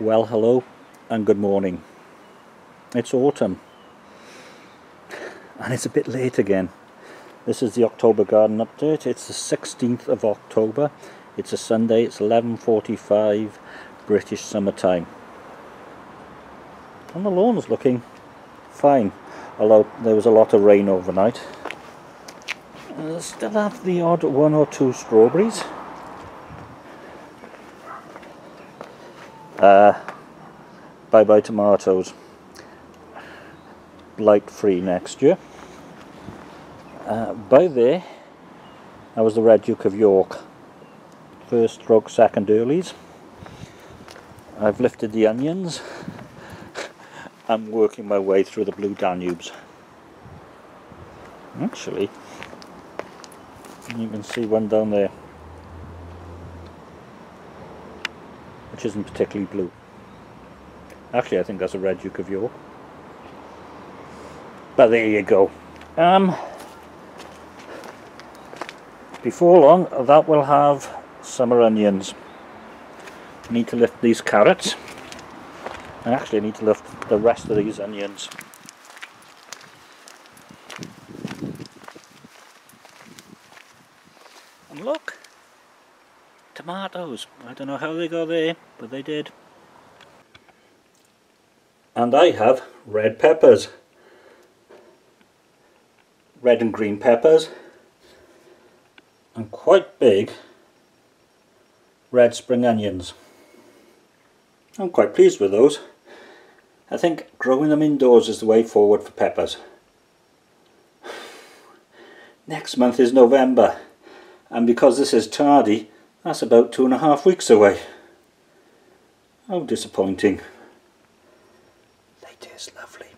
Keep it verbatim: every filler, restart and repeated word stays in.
Well, hello and good morning. It's autumn and it's a bit late again. This is the October garden update. It's the sixteenth of October. It's a Sunday. It's eleven forty-five British summer time. And the lawn's looking fine, although there was a lot of rain overnight. I still have the odd one or two strawberries. Uh, bye bye tomatoes, blight free next year. Uh, by there, that was the Red Duke of York, first stroke second earlies. I've lifted the onions. I'm working my way through the blue Danubes. Actually, you can see one down there, which isn't particularly blue. Actually, I think that's a Red Duke of York. But there you go. Um, before long, that will have summer onions. Need to lift these carrots, and actually, I need to lift the rest of these onions. And look, tomatoes. I don't know how they got there, but they did. And I have red peppers. Red and green peppers. And quite big red spring onions. I'm quite pleased with those. I think growing them indoors is the way forward for peppers. Next month is November, and because this is tardy, that's about two and a half weeks away. How disappointing. They taste lovely.